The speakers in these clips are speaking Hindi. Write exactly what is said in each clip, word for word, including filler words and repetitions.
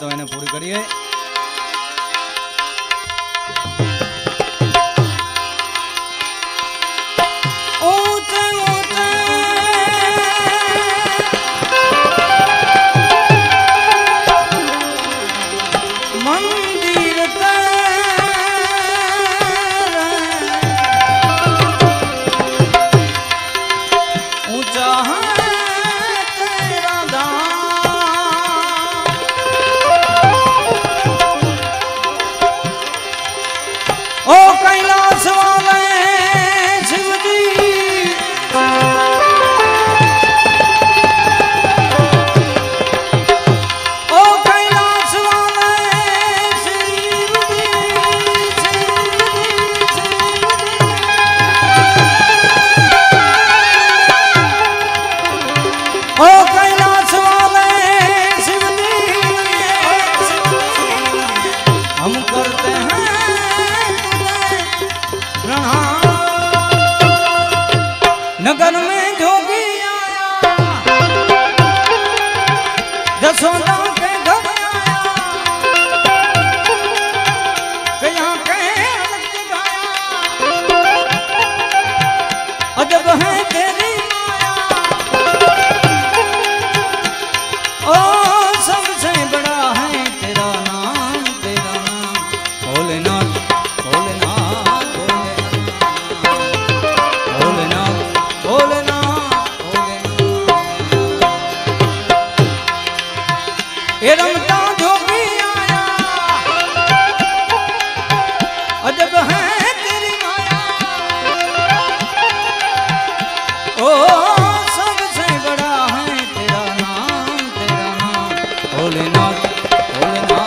तो इन्हें पूरी करिए। नगर में जोगी आया, जसोदा के घर आया, कहाँ कहे अजब है तेरी माया। ओ सबसे बड़ा है तेरा नाम, तेरा नाम भोलेनाथ, भोलेनाथ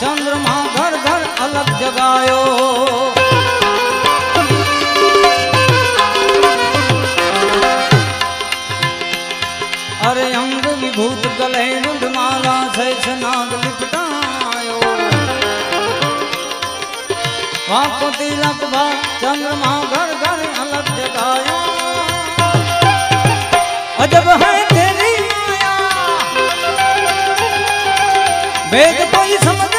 चंद्रमा घर घर अलग जगायो। अरे अंग विभूत गले मुंड माला शेष नाग लिपटायो। वाको तिलक भा चंद्रमा घर घर अलग जगायो। अजब है तेरी माया, वेद कोई समझ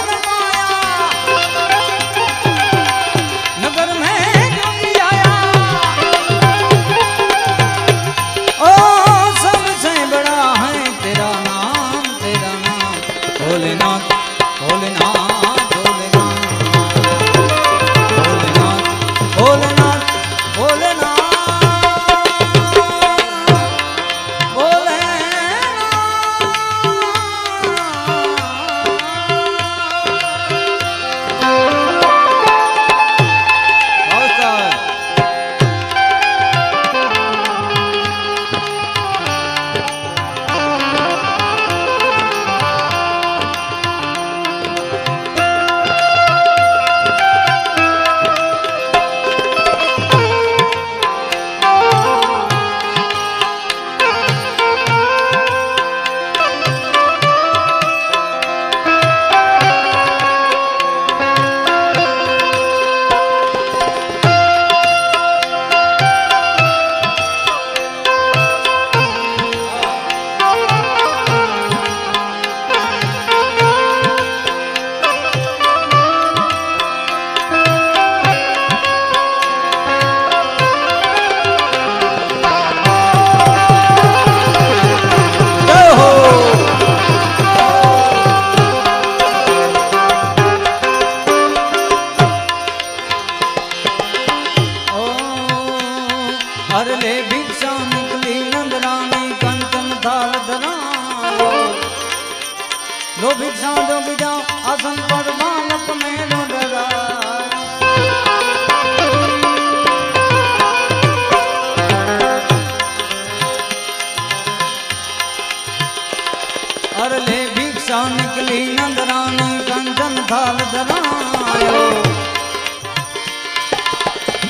गंधाल जरायो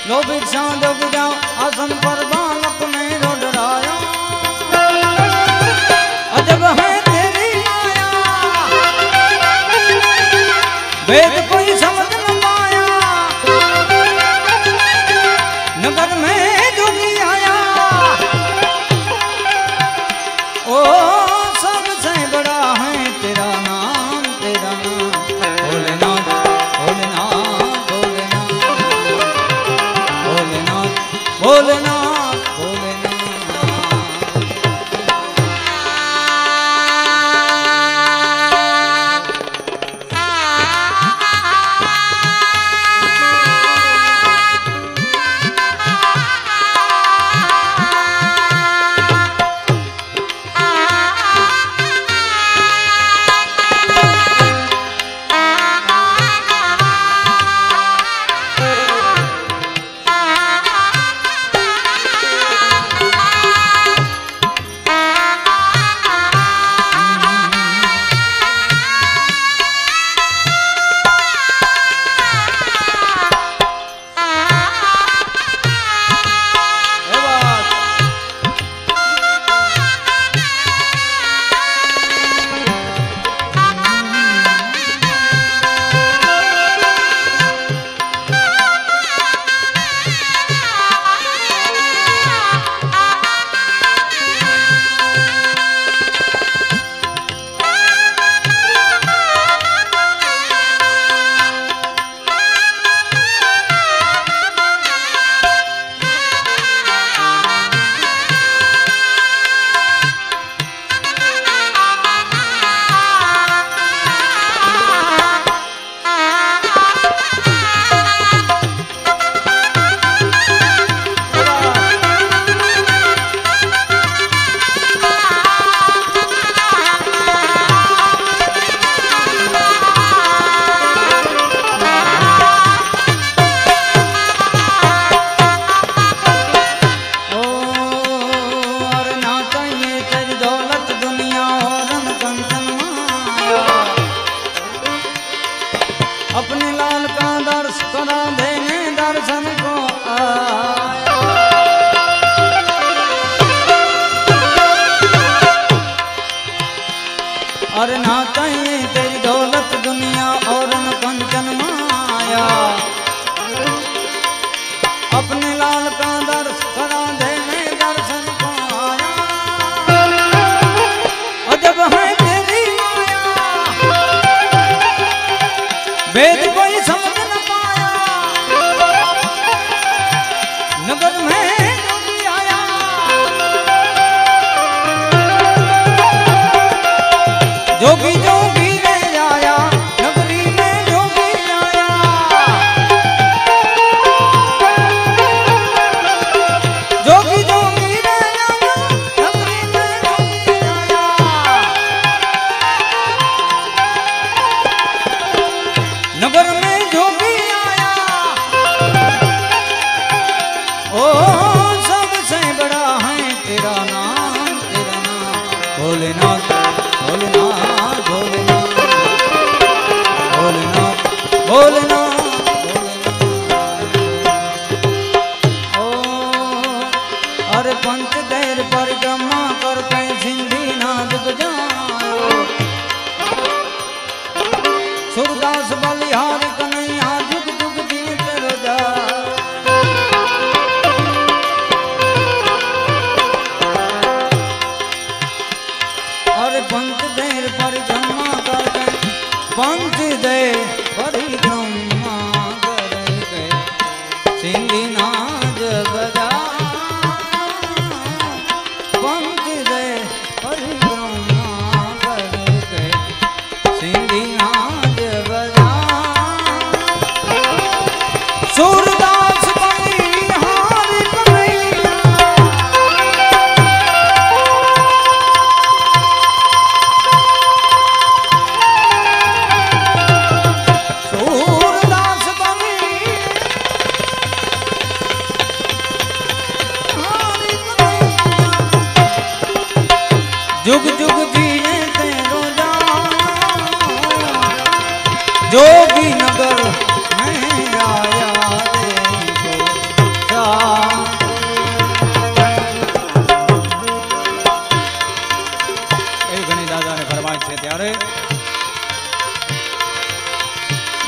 लोभी चांद उगजाओ आसन पर बालक नहीं रोडरायो अजब है तेरी आया वेद कोई समझ न पाया नगर में जोगी आया ओ सबसे बड़ा है तेरा नाम तेरा नाम भोलेनाथ भोलेनाथ भोलेनाथ भोलेनाथ परिक्रमा कर गए सिंधिया जबरा। जोगी नगर में आया गणेश दादा ने फरमाई छे त्यारे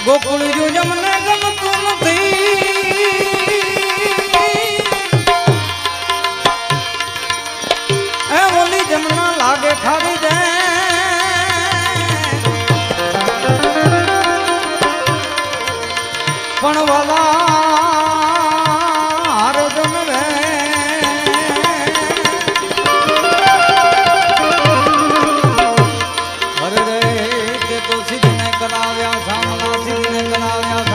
गोकुल जो जमने गमतु नथी ए बोली जमना लागे खारी जाए पण वाला हरदम वे हर रे के तो सिद्ध ने कराव्या सामना सिद्ध ने कराव्या।